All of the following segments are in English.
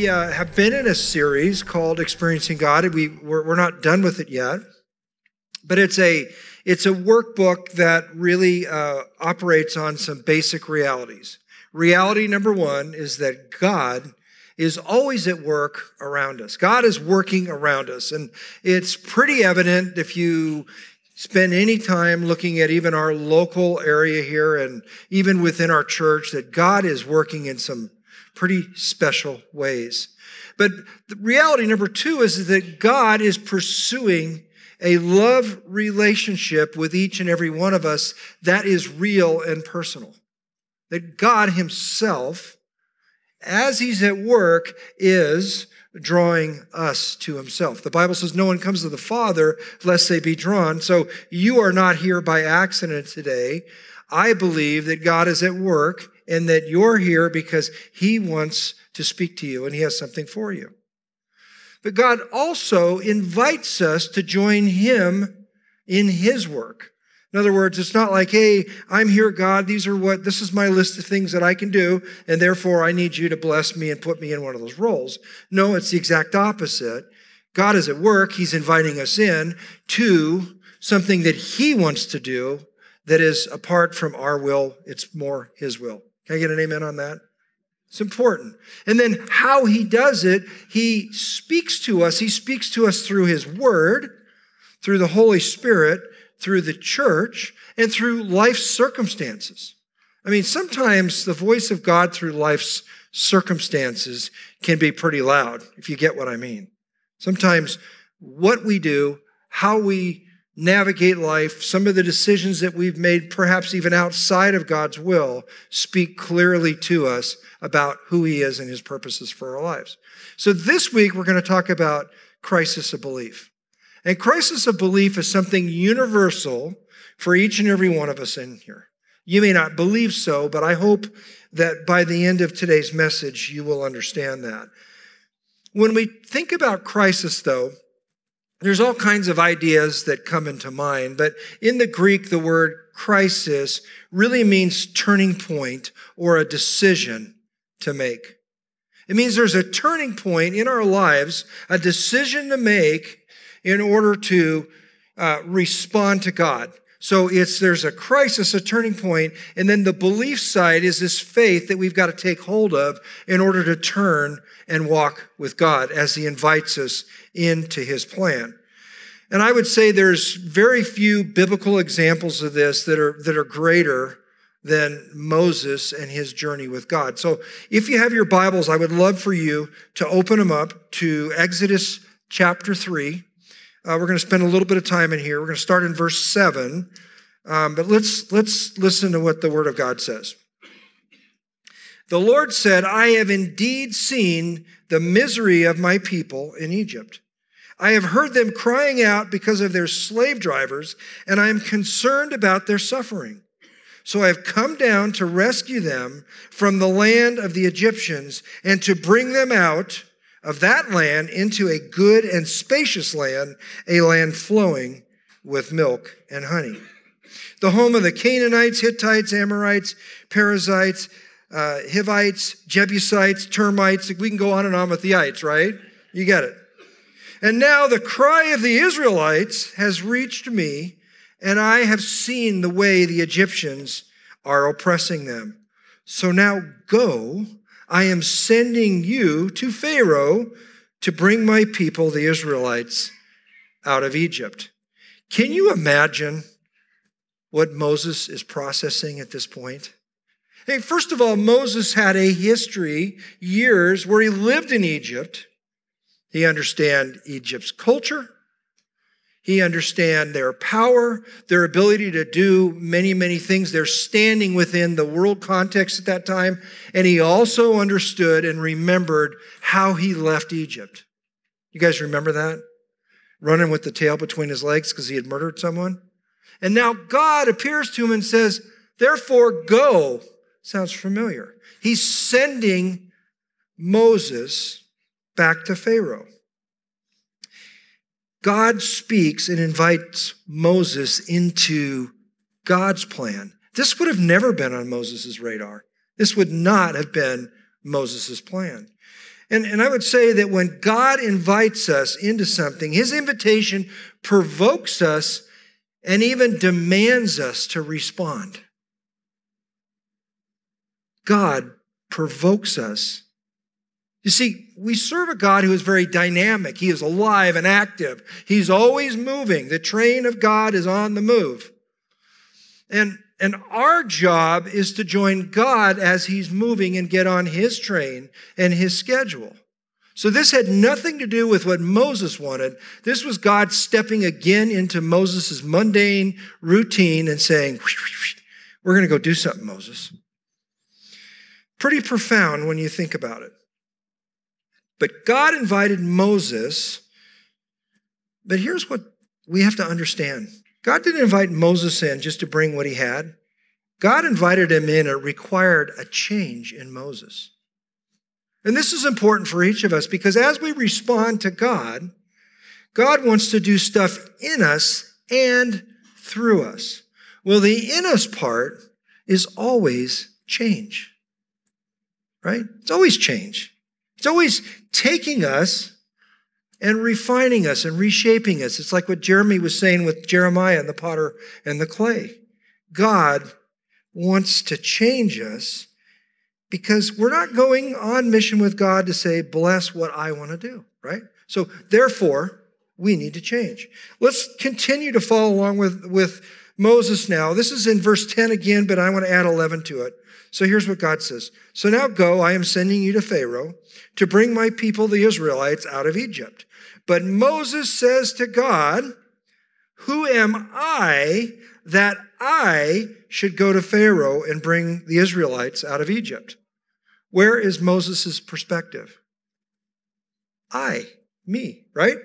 We have been in a series called Experiencing God. We're not done with it yet, but it's a workbook that really operates on some basic realities. Reality number one is that God is always at work around us. God is working around us, and it's pretty evident if you spend any time looking at even our local area here and even within our church that God is working in some pretty special ways. But the reality number two is that God is pursuing a love relationship with each and every one of us that is real and personal. That God himself, as he's at work, is drawing us to himself. The Bible says no one comes to the Father lest they be drawn. So you are not here by accident today. I believe that God is at work and that you're here because he wants to speak to you and he has something for you. But God also invites us to join him in his work. In other words, it's not like, hey, I'm here, God, this is my list of things that I can do, and therefore I need you to bless me and put me in one of those roles. No, it's the exact opposite. God is at work. He's inviting us in to something that he wants to do that is apart from our will. It's more his will. Can I get an amen on that? It's important. And then how he does it, he speaks to us. He speaks to us through his word, through the Holy Spirit, through the church, and through life's circumstances. I mean, sometimes the voice of God through life's circumstances can be pretty loud, if you get what I mean. Sometimes what we do, how we navigate life, some of the decisions that we've made, perhaps even outside of God's will, speak clearly to us about who he is and his purposes for our lives. So this week, we're going to talk about crisis of belief. And crisis of belief is something universal for each and every one of us in here. You may not believe so, but I hope that by the end of today's message, you will understand that. When we think about crisis, though, there's all kinds of ideas that come into mind, but in the Greek, the word crisis really means turning point or a decision to make. It means there's a turning point in our lives, a decision to make in order to respond to God. So there's a crisis, a turning point, and then the belief side is this faith that we've got to take hold of in order to turn and walk with God as he invites us into his plan. And I would say there's very few biblical examples of this that are greater than Moses and his journey with God. So if you have your Bibles, I would love for you to open them up to Exodus chapter 3. We're going to spend a little bit of time in here. We're going to start in verse 7, but let's listen to what the Word of God says. The Lord said, I have indeed seen the misery of my people in Egypt. I have heard them crying out because of their slave drivers, and I am concerned about their suffering. So I have come down to rescue them from the land of the Egyptians and to bring them out of that land into a good and spacious land, a land flowing with milk and honey. The home of the Canaanites, Hittites, Amorites, Perizzites, Hivites, Jebusites, termites. We can go on and on with the ites, right? You get it. And now the cry of the Israelites has reached me, and I have seen the way the Egyptians are oppressing them. So now go, I am sending you to Pharaoh to bring my people, the Israelites, out of Egypt. Can you imagine what Moses is processing at this point? Hey, first of all, Moses had a history, years, where he lived in Egypt. He understands Egypt's culture. He understands their power, their ability to do many, many things. They're standing within the world context at that time. And he also understood and remembered how he left Egypt. You guys remember that? Running with the tail between his legs because he had murdered someone. And now God appears to him and says, therefore go. Sounds familiar. He's sending Moses back to Pharaoh. God speaks and invites Moses into God's plan. This would have never been on Moses' radar. This would not have been Moses' plan. And I would say that when God invites us into something, his invitation provokes us and even demands us to respond. God provokes us. You see, we serve a God who is very dynamic. He is alive and active. He's always moving. The train of God is on the move. And our job is to join God as he's moving and get on his train and his schedule. So this had nothing to do with what Moses wanted. This was God stepping again into Moses' mundane routine and saying, we're going to go do something, Moses. Pretty profound when you think about it. But God invited Moses. But here's what we have to understand. God didn't invite Moses in just to bring what he had. God invited him in. It required a change in Moses. And this is important for each of us because as we respond to God, God wants to do stuff in us and through us. Well, the in us part is always change, right? It's always change. It's always taking us and refining us and reshaping us. It's like what Jeremy was saying with Jeremiah and the potter and the clay. God wants to change us because we're not going on mission with God to say, bless what I want to do, right? So therefore, we need to change. Let's continue to follow along with Moses now. This is in verse 10 again, but I want to add 11 to it. So here's what God says. So now go, I am sending you to Pharaoh to bring my people, the Israelites, out of Egypt. But Moses says to God, who am I that I should go to Pharaoh and bring the Israelites out of Egypt? Where is Moses' perspective? I, me, right?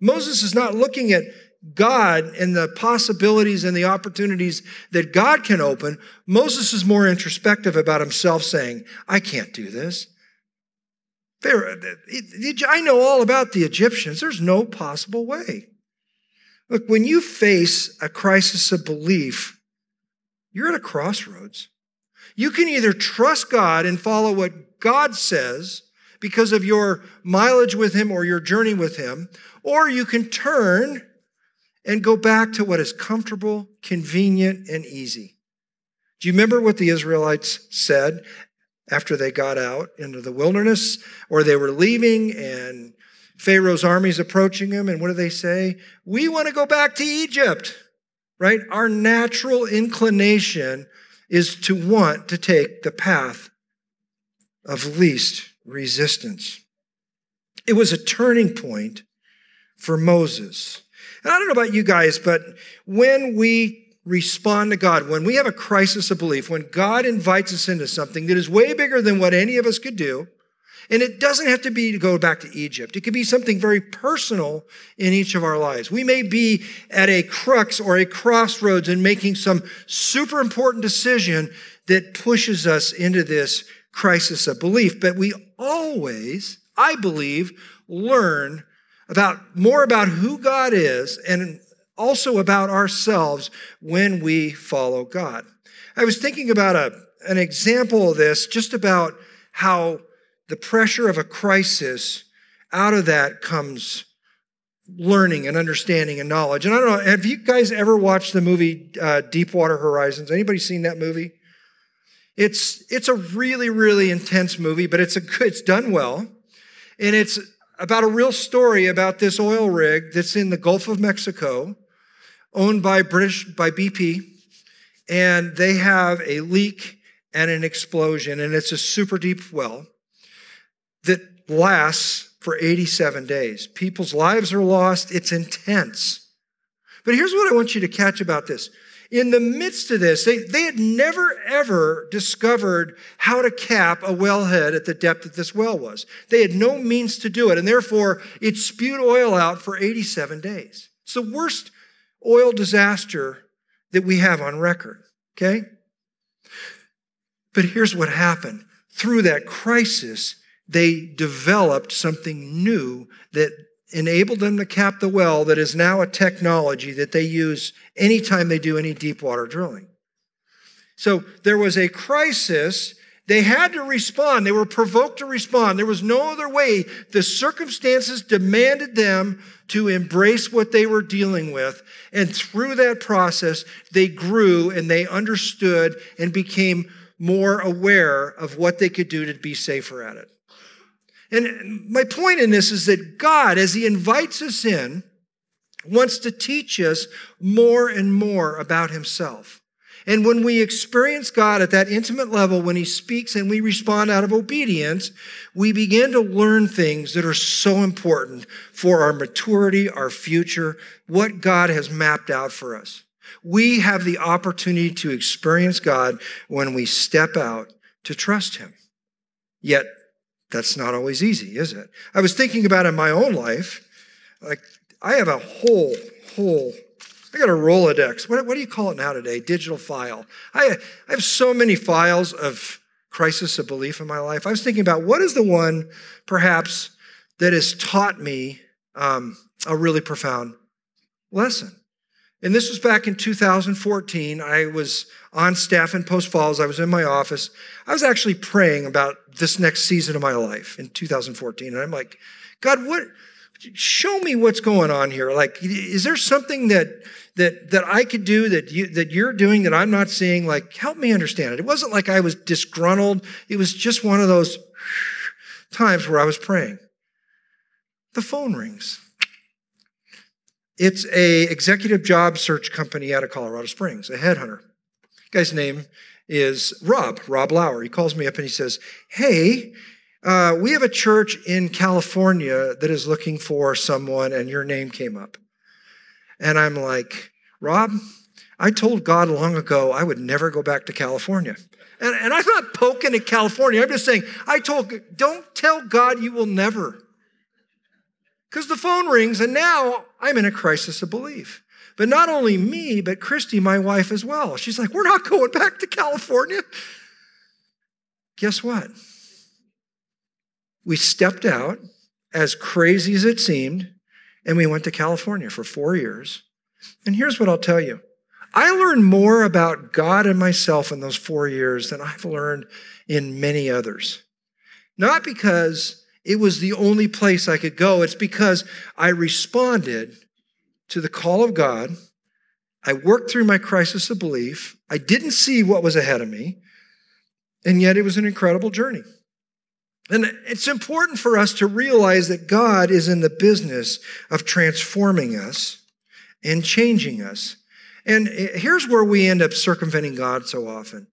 Moses is not looking at God and the possibilities and the opportunities that God can open. Moses is more introspective about himself saying, I can't do this. Pharaoh, I know all about the Egyptians. There's no possible way. Look, when you face a crisis of belief, you're at a crossroads. You can either trust God and follow what God says because of your mileage with him or your journey with him, or you can turn and go back to what is comfortable, convenient, and easy. Do you remember what the Israelites said after they got out into the wilderness, or they were leaving and Pharaoh's army's approaching them? And what do they say? We want to go back to Egypt. Right? Our natural inclination is to want to take the path of least resistance. It was a turning point for Moses. And I don't know about you guys, but when we respond to God, when we have a crisis of belief, when God invites us into something that is way bigger than what any of us could do, and it doesn't have to be to go back to Egypt. It could be something very personal in each of our lives. We may be at a crux or a crossroads and making some super important decision that pushes us into this crisis of belief. But we always, I believe, learn about more about who God is and also about ourselves when we follow God. I was thinking about an example of this, just about how the pressure of a crisis, out of that comes learning and understanding and knowledge. And I don't know, have you guys ever watched the movie Deepwater Horizon? Anybody seen that movie? It's a really, really intense movie, but it's done well. And it's about a real story about this oil rig that's in the Gulf of Mexico, owned by BP. And they have a leak and an explosion, and it's a super deep well that lasts for 87 days. People's lives are lost. It's intense. But here's what I want you to catch about this. In the midst of this, they had never, ever discovered how to cap a wellhead at the depth that this well was. They had no means to do it, and therefore, it spewed oil out for 87 days. It's the worst oil disaster that we have on record, okay? But here's what happened. Through that crisis, they developed something new that enabled them to cap the well that is now a technology that they use anytime they do any deep water drilling. So there was a crisis They had to respond. They were provoked to respond. There was no other way. The circumstances demanded them to embrace what they were dealing with. And through that process, they grew and they understood and became more aware of what they could do to be safer at it. And my point in this is that God, as he invites us in, wants to teach us more and more about himself. And when we experience God at that intimate level, when he speaks and we respond out of obedience, we begin to learn things that are so important for our maturity, our future, what God has mapped out for us. We have the opportunity to experience God when we step out to trust him. Yet, that's not always easy, is it? I was thinking about in my own life, like I have a whole I got a Rolodex. What do you call it now today? Digital file. I have so many files of crisis of belief in my life. I was thinking about what is the one, perhaps, that has taught me a really profound lesson. And this was back in 2014. I was on staff in Post Falls. I was in my office. I was actually praying about this next season of my life in 2014. And I'm like, God, show me what's going on here. Like, is there something that I could do that you're doing that I'm not seeing? Like, help me understand it. It wasn't like I was disgruntled. It was just one of those times where I was praying. The phone rings. It's an executive job search company out of Colorado Springs, a headhunter. The guy's name is Rob Lauer. He calls me up and he says, hey, we have a church in California that is looking for someone, and your name came up. And I'm like, Rob, I told God long ago I would never go back to California. And I'm not poking at California. I'm just saying, don't tell God you will never. Because the phone rings, and now I'm in a crisis of belief. But not only me, but Christy, my wife, as well. She's like, we're not going back to California. Guess what? We stepped out, as crazy as it seemed, and we went to California for 4 years. And here's what I'll tell you. I learned more about God and myself in those 4 years than I've learned in many others. Not because it was the only place I could go. It's because I responded to the call of God. I worked through my crisis of belief. I didn't see what was ahead of me. And yet it was an incredible journey. And it's important for us to realize that God is in the business of transforming us and changing us. And here's where we end up circumventing God so often.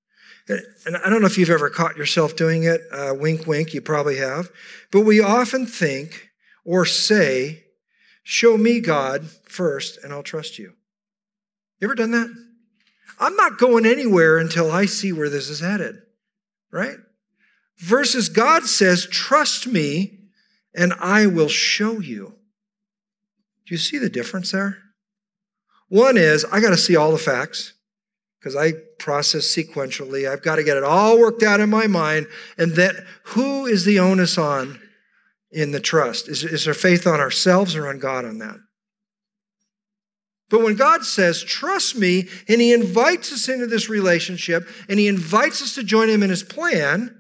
And I don't know if you've ever caught yourself doing it. Wink, wink, you probably have. But we often think or say, show me God first and I'll trust you. You ever done that? I'm not going anywhere until I see where this is headed, right? Versus God says, trust me, and I will show you. Do you see the difference there? One is, I got to see all the facts, because I process sequentially. I've got to get it all worked out in my mind. And then, who is the onus on in the trust? Is there faith on ourselves or on God on that? But when God says, trust me, and he invites us into this relationship, and he invites us to join him in his plan,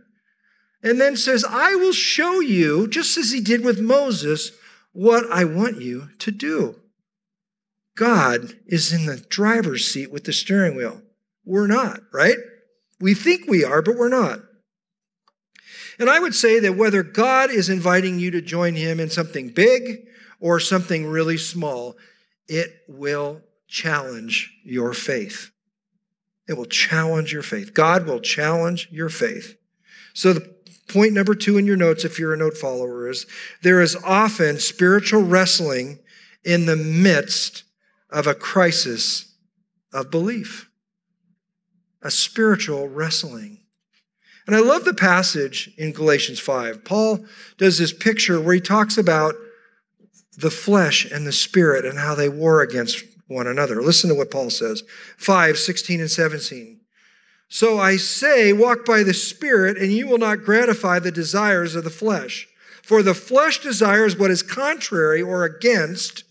and then says, I will show you, just as he did with Moses, what I want you to do. God is in the driver's seat with the steering wheel. We're not, right? We think we are, but we're not. And I would say that whether God is inviting you to join him in something big or something really small, it will challenge your faith. It will challenge your faith. God will challenge your faith. So the point number 2 in your notes, if you're a note follower, is there is often spiritual wrestling in the midst of a crisis of belief. A spiritual wrestling. And I love the passage in Galatians 5. Paul does this picture where he talks about the flesh and the spirit and how they war against one another. Listen to what Paul says, 5:16 and 17. So I say, walk by the Spirit, and you will not gratify the desires of the flesh. For the flesh desires what is contrary or against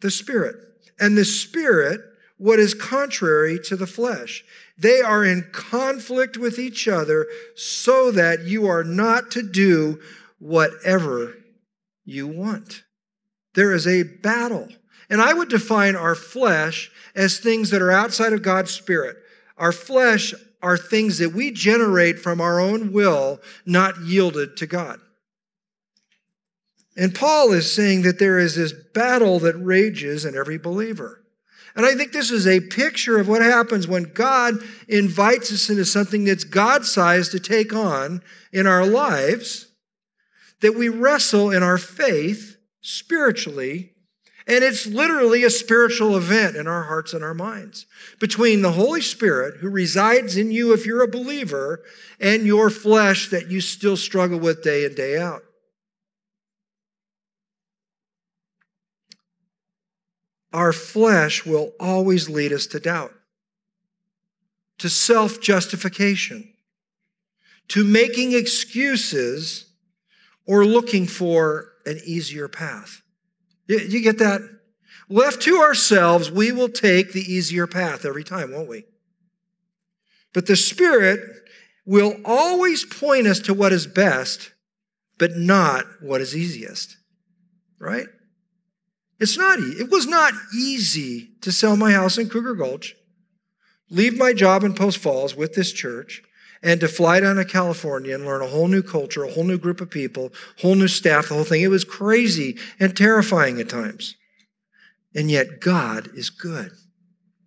the Spirit. And the Spirit what is contrary to the flesh. They are in conflict with each other so that you are not to do whatever you want. There is a battle. And I would define our flesh as things that are outside of God's Spirit. Our flesh are things that we generate from our own will, not yielded to God. And Paul is saying that there is this battle that rages in every believer. And I think this is a picture of what happens when God invites us into something that's God-sized to take on in our lives, that we wrestle in our faith spiritually, and it's literally a spiritual event in our hearts and our minds between the Holy Spirit, who resides in you if you're a believer, and your flesh that you still struggle with day in, day out. Our flesh will always lead us to doubt, to self-justification, to making excuses or looking for an easier path. You get that? Left to ourselves, we will take the easier path every time, won't we? But the Spirit will always point us to what is best, but not what is easiest, right? It was not easy to sell my house in Cougar Gulch, leave my job in Post Falls with this church, and to fly down to California and learn a whole new culture, a whole new group of people, whole new staff, the whole thing. It was crazy and terrifying at times. And yet God is good.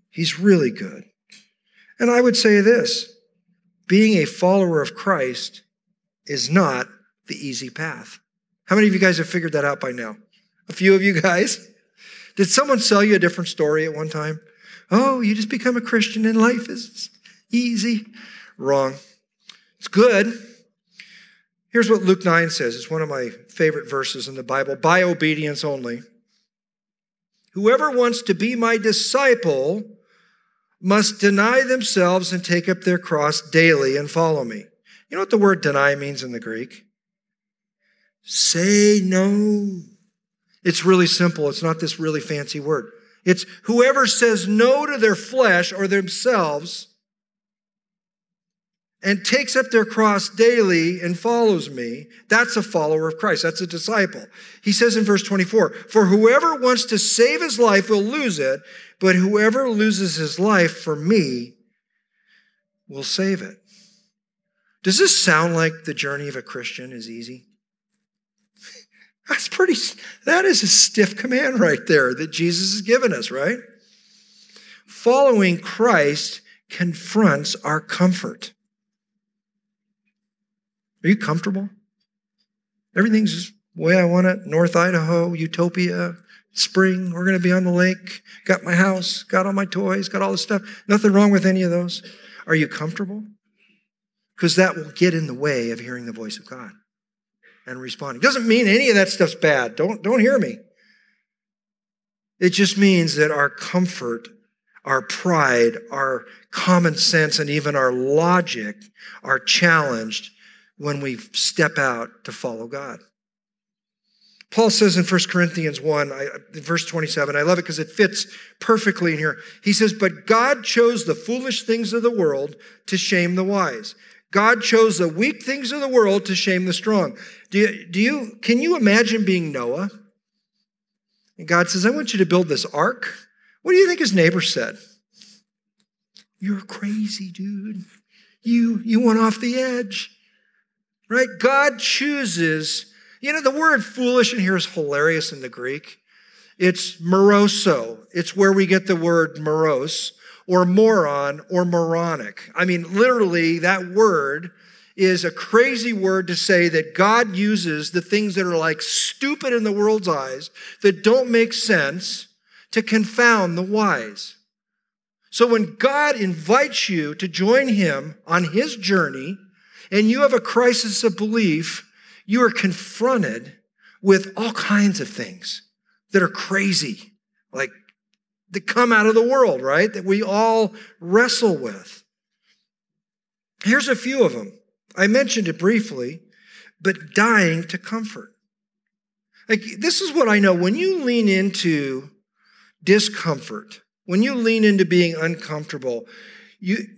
He's really good. And I would say this, being a follower of Christ is not the easy path. How many of you guys have figured that out by now? A few of you guys. Did someone sell you a different story at one time? Oh, you just become a Christian and life is easy. Wrong. It's good. Here's what Luke 9 says. It's one of my favorite verses in the Bible. By obedience only. Whoever wants to be my disciple must deny themselves and take up their cross daily and follow me. You know what the word deny means in the Greek? Say no. It's really simple. It's not this really fancy word. It's whoever says no to their flesh or themselves and takes up their cross daily and follows me, that's a follower of Christ. That's a disciple. He says in verse 24, for whoever wants to save his life will lose it, but whoever loses his life for me will save it. Does this sound like the journey of a Christian is easy? That is a stiff command right there that Jesus has given us, right? Following Christ confronts our comfort. Are you comfortable? Everything's just the way I want it. North Idaho, utopia, spring, we're going to be on the lake. Got my house, got all my toys, got all this stuff. Nothing wrong with any of those. Are you comfortable? Because that will get in the way of hearing the voice of God and responding. Doesn't mean any of that stuff's bad. Don't hear me. It just means that our comfort, our pride, our common sense, and even our logic are challenged when we step out to follow God. Paul says in 1 Corinthians 1, verse 27, I love it because it fits perfectly in here. He says, but God chose the foolish things of the world to shame the wise. God chose the weak things of the world to shame the strong. Can you imagine being Noah? And God says, I want you to build this ark. What do you think his neighbor said? You're crazy, dude. You went off the edge. Right? God chooses. You know, the word foolish in here is hilarious in the Greek. It's moroso. It's where we get the word morose, or moron, or moronic. I mean, literally, that word is a crazy word to say that God uses the things that are like stupid in the world's eyes, that don't make sense, to confound the wise. So when God invites you to join him on his journey, and you have a crisis of belief, you are confronted with all kinds of things that are crazy, like that come out of the world, right? That we all wrestle with. Here's a few of them. I mentioned it briefly, but dying to comfort. Like, this is what I know. When you lean into discomfort, When you lean into being uncomfortable,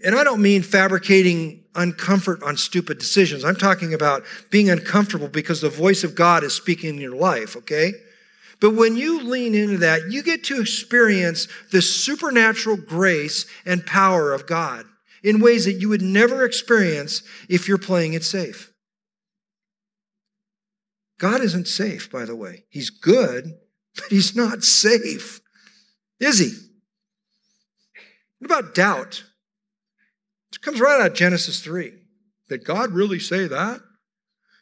and I don't mean fabricating uncomfort on stupid decisions. I'm talking about being uncomfortable because the voice of God is speaking in your life, okay? But when you lean into that, you get to experience the supernatural grace and power of God in ways that you would never experience if you're playing it safe. God isn't safe, by the way. He's good, but he's not safe, is he? What about doubt? It comes right out of Genesis 3. Did God really say that?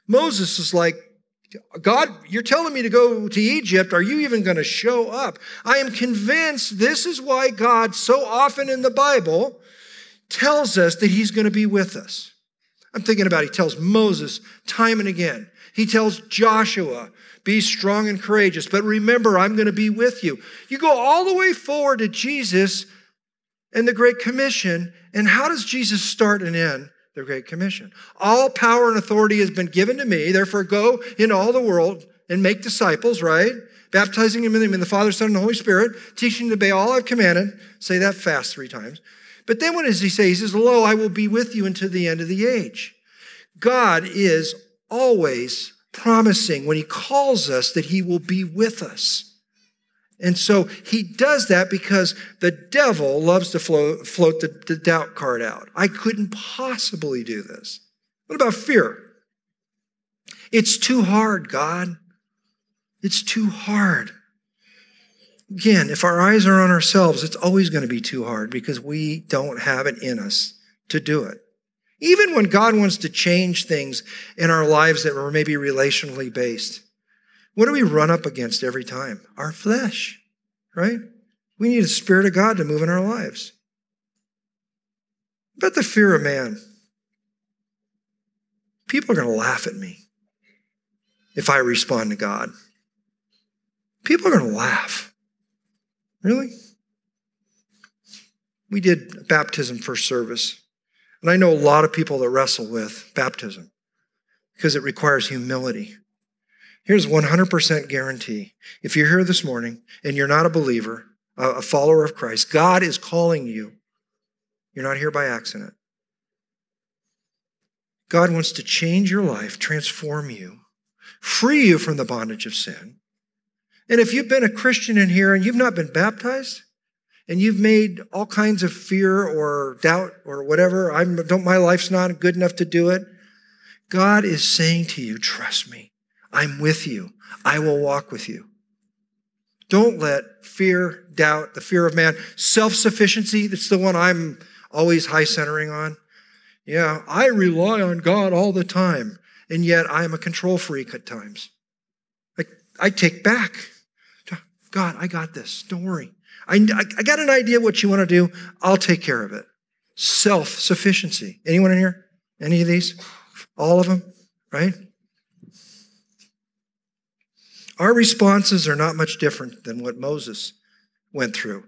Moses is like, God, you're telling me to go to Egypt. Are you even going to show up? I am convinced this is why God so often in the Bible tells us that he's going to be with us. I'm thinking about he tells Moses time and again. He tells Joshua, be strong and courageous, but remember, I'm going to be with you. You go all the way forward to Jesus and the Great Commission, and how does Jesus start and end the Great Commission? All power and authority has been given to me, therefore go into all the world and make disciples, right? Baptizing them in the Father, Son, and the Holy Spirit, teaching them to obey all I've commanded. Say that fast 3 times. But then what does he say? He says, lo, I will be with you until the end of the age. God is always promising when he calls us that he will be with us. And so he does that because the devil loves to float the doubt card out. I couldn't possibly do this. What about fear? It's too hard, God. It's too hard. Again, if our eyes are on ourselves, it's always going to be too hard because we don't have it in us to do it. Even when God wants to change things in our lives that were maybe relationally based, what do we run up against every time? Our flesh, right? We need the Spirit of God to move in our lives. What about the fear of man? People are going to laugh at me if I respond to God. People are going to laugh. Really? We did baptism first service, and I know a lot of people that wrestle with baptism because it requires humility. Here's 100% guarantee. If you're here this morning and you're not a believer, a follower of Christ, God is calling you. You're not here by accident. God wants to change your life, transform you, free you from the bondage of sin. And if you've been a Christian in here and you've not been baptized and you've made all kinds of fear or doubt or whatever, my life's not good enough to do it, God is saying to you, trust me. I'm with you. I will walk with you. Don't let fear, doubt, the fear of man, self-sufficiency, that's the one I'm always high-centering on. Yeah, I rely on God all the time, and yet I'm a control freak at times. I take back. God, I got this. Don't worry. I got an idea what you want to do. I'll take care of it. Self-sufficiency. Anyone in here? Any of these? All of them? Right? Our responses are not much different than what Moses went through.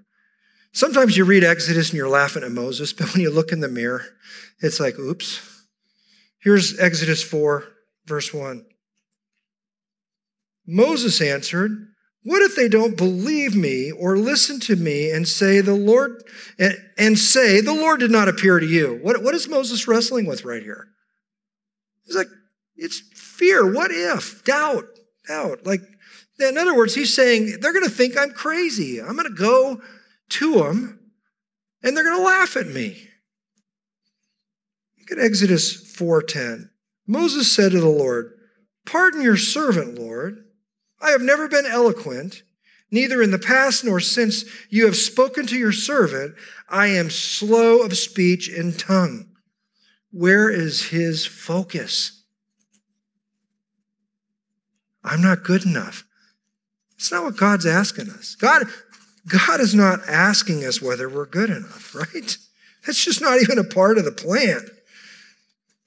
Sometimes you read Exodus and you're laughing at Moses, but when you look in the mirror, it's like, oops. Here's Exodus 4, verse 1. Moses answered, what if they don't believe me or listen to me and say the Lord did not appear to you? What is Moses wrestling with right here? He's like, it's fear. What if? Doubt. Like, in other words, he's saying, they're going to think I'm crazy. I'm going to go to them, and they're going to laugh at me. Look at Exodus 4:10. Moses said to the Lord, pardon your servant, Lord. I have never been eloquent, neither in the past nor since you have spoken to your servant. I am slow of speech and tongue. Where is his focus? I'm not good enough. It's not what God's asking us. God is not asking us whether we're good enough, right? That's just not even a part of the plan.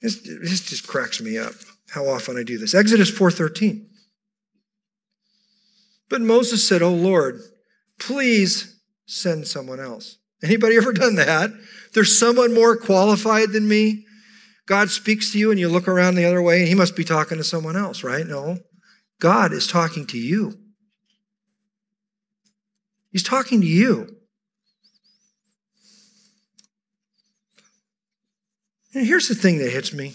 This just cracks me up how often I do this. Exodus 4:13. But Moses said, oh, Lord, please send someone else. Anybody ever done that? There's someone more qualified than me. God speaks to you and you look around the other way and he must be talking to someone else, right? No. God is talking to you. He's talking to you. And here's the thing that hits me,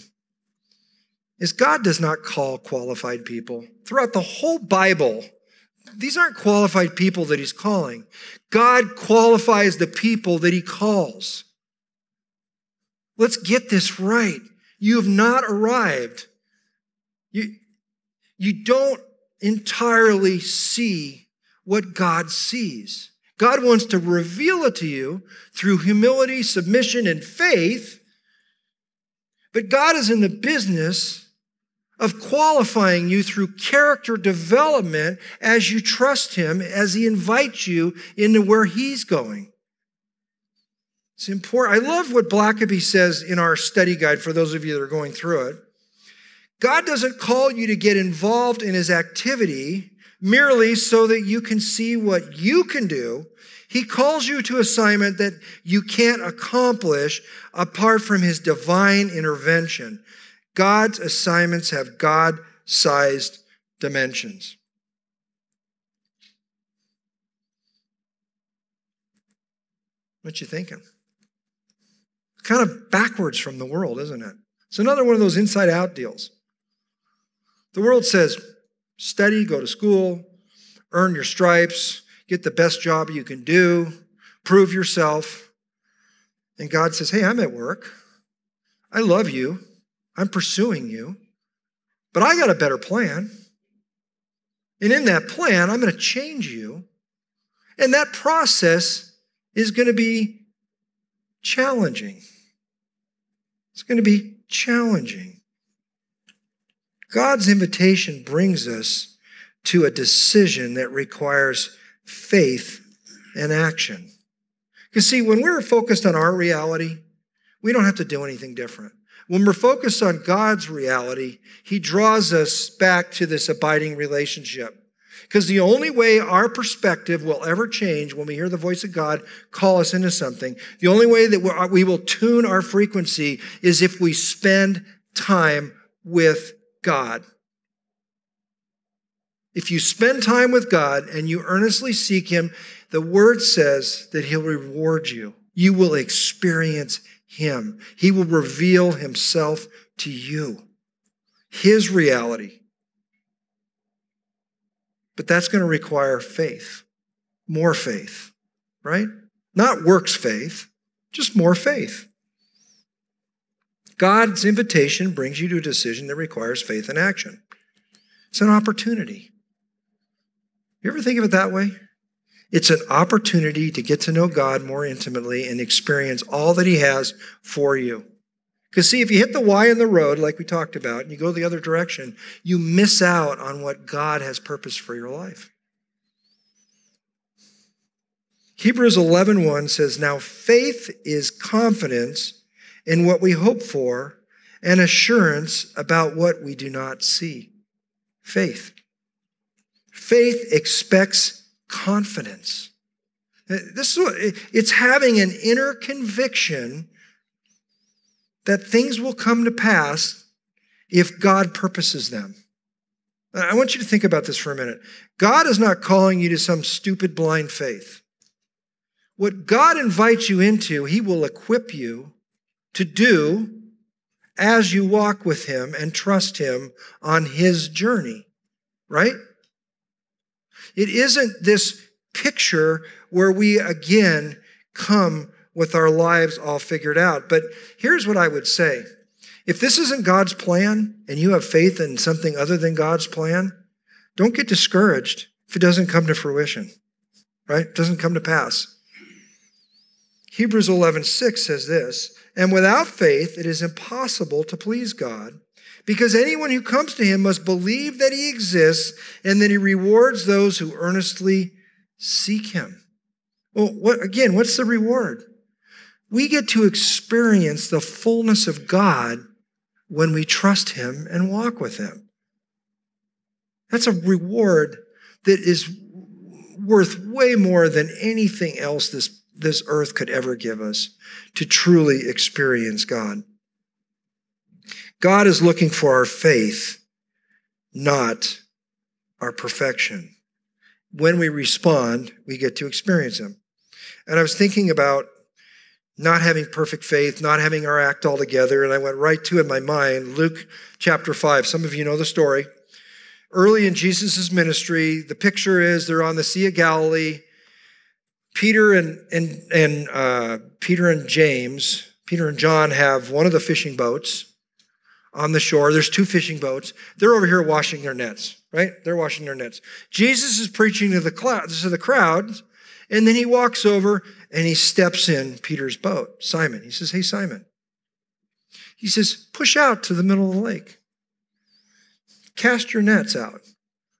is God does not call qualified people. Throughout the whole Bible, these aren't qualified people that he's calling. God qualifies the people that he calls. Let's get this right. You have not arrived. You don't entirely see what God sees. God wants to reveal it to you through humility, submission, and faith. But God is in the business of qualifying you through character development as you trust him, as he invites you into where he's going. It's important. I love what Blackaby says in our study guide for those of you that are going through it. God doesn't call you to get involved in his activity merely so that you can see what you can do. He calls you to assignment that you can't accomplish apart from his divine intervention. God's assignments have God-sized dimensions. What you thinking? Kind of backwards from the world, isn't it? It's another one of those inside-out deals. The world says, study, go to school, earn your stripes, get the best job you can do, prove yourself. And God says, hey, I'm at work. I love you. I'm pursuing you. But I got a better plan. And in that plan, I'm going to change you. And that process is going to be challenging. It's going to be challenging. God's invitation brings us to a decision that requires faith and action. Because see, when we're focused on our reality, we don't have to do anything different. When we're focused on God's reality, he draws us back to this abiding relationship. Because the only way our perspective will ever change when we hear the voice of God call us into something, the only way that we will tune our frequency is if we spend time with God. If you spend time with God and you earnestly seek him, the word says that he'll reward you. You will experience him. He will reveal himself to you, his reality. But that's going to require faith, more faith, right? Not works faith, just more faith. God's invitation brings you to a decision that requires faith and action. It's an opportunity. You ever think of it that way? It's an opportunity to get to know God more intimately and experience all that he has for you. Because see, if you hit the Y in the road, like we talked about, and you go the other direction, you miss out on what God has purposed for your life. Hebrews 11:1 says, now faith is confidence in what we hope for and assurance about what we do not see. Faith. Faith expects confidence. This is what, it's having an inner conviction that things will come to pass if God purposes them. I want you to think about this for a minute. God is not calling you to some stupid blind faith. What God invites you into, he will equip you to do as you walk with him and trust him on his journey, right? It isn't this picture where we again come with our lives all figured out. But here's what I would say. If this isn't God's plan and you have faith in something other than God's plan, don't get discouraged if it doesn't come to fruition, right? It doesn't come to pass. Hebrews 11:6 says this, and without faith it is impossible to please God, because anyone who comes to him must believe that he exists and that he rewards those who earnestly seek him. Well, what's the reward? We get to experience the fullness of God when we trust him and walk with him. That's a reward that is worth way more than anything else this earth could ever give us to truly experience God. God is looking for our faith, not our perfection. When we respond, we get to experience him. And I was thinking about not having perfect faith, not having our act all together. And I went right to in my mind, Luke chapter 5. Some of you know the story. Early in Jesus' ministry, the picture is they're on the Sea of Galilee. Peter and John have one of the fishing boats on the shore. There's two fishing boats. They're over here washing their nets, right? They're washing their nets. Jesus is preaching to the crowds, and then he walks over and he steps in Peter's boat, Simon. He says, "Hey, Simon." He says, "Push out to the middle of the lake. Cast your nets out."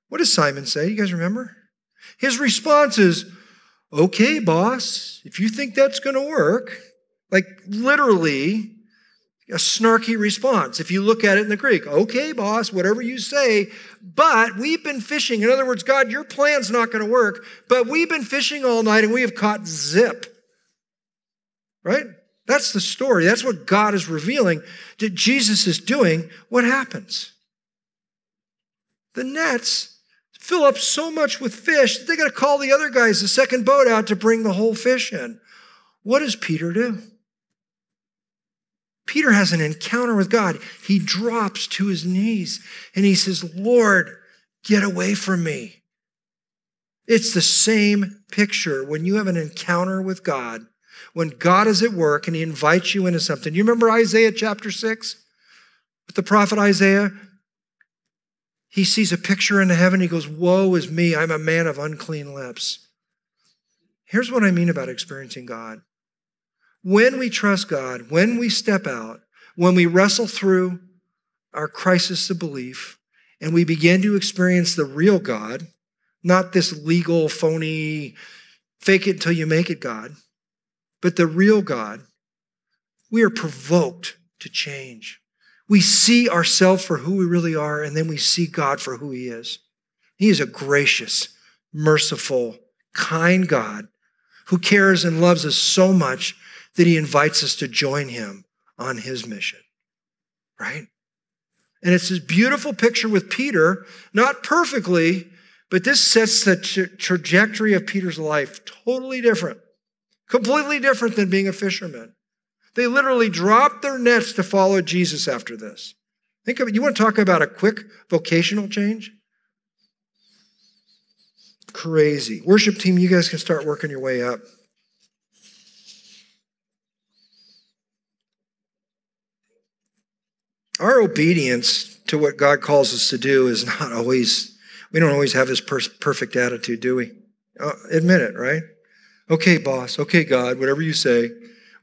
What does Simon say? You guys remember? His response is, "Okay, boss, if you think that's going to work," like literally a snarky response. If you look at it in the Greek, "Okay, boss, whatever you say, but we've been fishing." In other words, God, your plan's not going to work, but we've been fishing all night and we have caught zip, right? That's the story. That's what God is revealing that Jesus is doing. What happens? The nets fill up so much with fish that they got to call the other guys, the second boat out, to bring the whole fish in. What does Peter do? Peter has an encounter with God. He drops to his knees and he says, "Lord, get away from me." It's the same picture when you have an encounter with God, when God is at work and he invites you into something. You remember Isaiah chapter 6 with the prophet Isaiah? He sees a picture in heaven. He goes, "Woe is me. I'm a man of unclean lips." Here's what I mean about experiencing God. When we trust God, when we step out, when we wrestle through our crisis of belief, and we begin to experience the real God, not this legal, phony, fake it until you make it God, but the real God, we are provoked to change. We see ourselves for who we really are, and then we see God for who he is. He is a gracious, merciful, kind God who cares and loves us so much that he invites us to join him on his mission, right? And it's this beautiful picture with Peter, not perfectly, but this sets the trajectory of Peter's life totally different, completely different than being a fisherman. They literally dropped their nets to follow Jesus after this. Think of it. You want to talk about a quick vocational change? Crazy. Worship team, you guys can start working your way up. Our obedience to what God calls us to do is not always, we don't always have this perfect attitude, do we? Admit it, right? Okay, boss. Okay, God, whatever you say.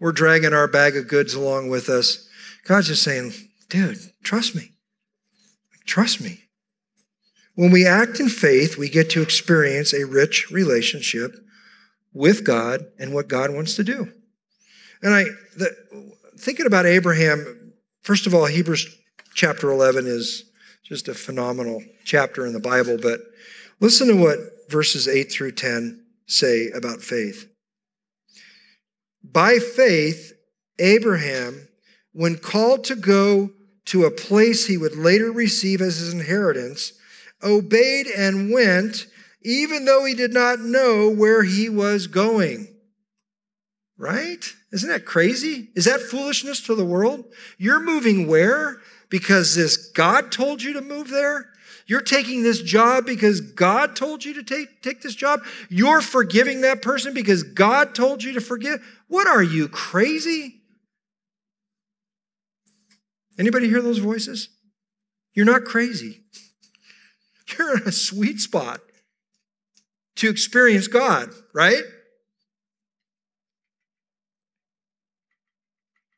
We're dragging our bag of goods along with us. God's just saying, "Dude, trust me. Trust me." When we act in faith, we get to experience a rich relationship with God and what God wants to do. And thinking about Abraham, first of all, Hebrews chapter 11 is just a phenomenal chapter in the Bible, but listen to what verses 8 through 10 say about faith. "By faith, Abraham, when called to go to a place he would later receive as his inheritance, obeyed and went, even though he did not know where he was going." Right? Isn't that crazy? Is that foolishness to the world? You're moving where? Because this God told you to move there? You're taking this job because God told you to take this job? You're forgiving that person because God told you to forgive? What are you, crazy? Anybody hear those voices? You're not crazy. You're in a sweet spot to experience God, right?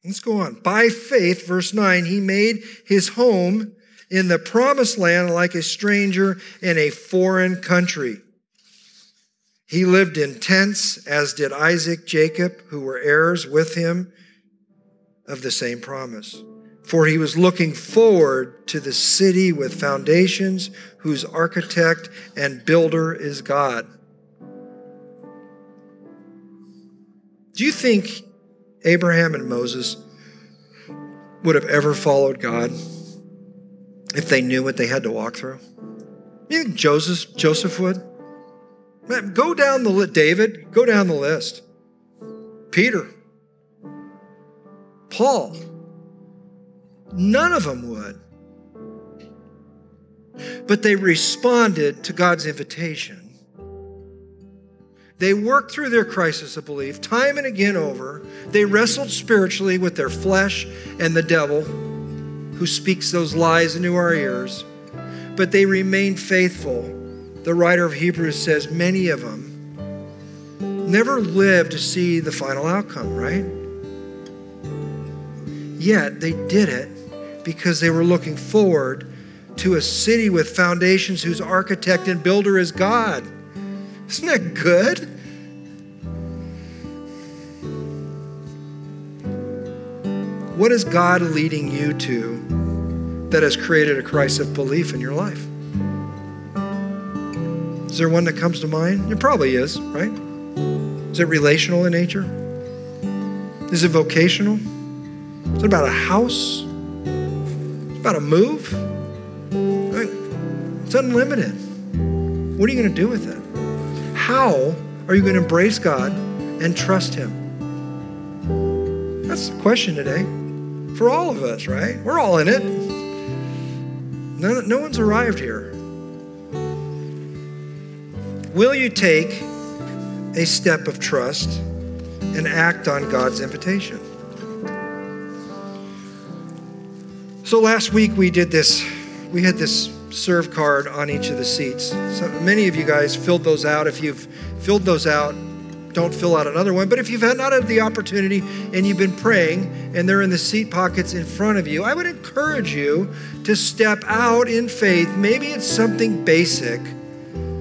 Let's go on. "By faith," verse 9, "he made his home in the promised land like a stranger in a foreign country. He lived in tents, as did Isaac, Jacob, who were heirs with him of the same promise. For he was looking forward to the city with foundations, whose architect and builder is God." Do you think Abraham and Moses would have ever followed God if they knew what they had to walk through? You think Joseph would? David, go down the list. Peter, Paul. None of them would. But they responded to God's invitation. They worked through their crisis of belief time and again over. They wrestled spiritually with their flesh and the devil who speaks those lies into our ears. But they remained faithful. The writer of Hebrews says many of them never lived to see the final outcome, right? Yet they did it because they were looking forward to a city with foundations whose architect and builder is God. Isn't that good? What is God leading you to that has created a crisis of belief in your life? Is there one that comes to mind? It probably is, right? Is it relational in nature? Is it vocational? Is it about a house? Is it about a move? I mean, it's unlimited. What are you going to do with it? How are you going to embrace God and trust Him? That's the question today for all of us, right? We're all in it. No one's arrived here. Will you take a step of trust and act on God's invitation? So last week we did this. We had this serve card on each of the seats. So many of you guys filled those out. If you've filled those out, don't fill out another one. But if you've not had the opportunity and you've been praying and they're in the seat pockets in front of you, I would encourage you to step out in faith. Maybe it's something basic,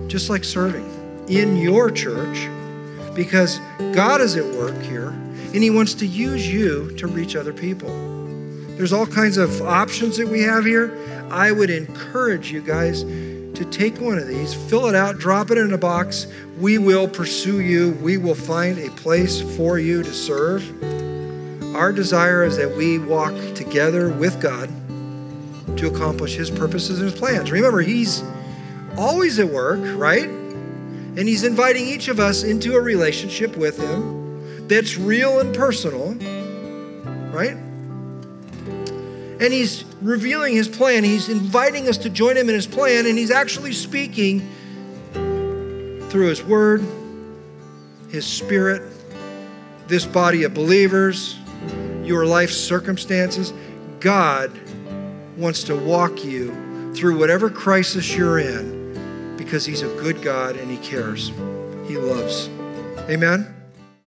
just like serving in your church, because God is at work here and He wants to use you to reach other people. There's all kinds of options that we have here. I would encourage you guys to take one of these, fill it out, drop it in a box. We will pursue you. We will find a place for you to serve. Our desire is that we walk together with God to accomplish His purposes and His plans. Remember, He's always at work, right? And He's inviting each of us into a relationship with Him that's real and personal, right? And He's revealing His plan. He's inviting us to join Him in His plan, and He's actually speaking through His Word, His Spirit, this body of believers, your life circumstances. God wants to walk you through whatever crisis you're in because He's a good God and He cares. He loves. Amen?